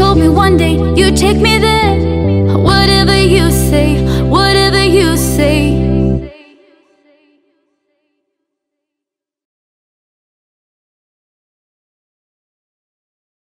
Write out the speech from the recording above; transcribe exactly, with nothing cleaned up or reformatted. told me one day you'd take me there.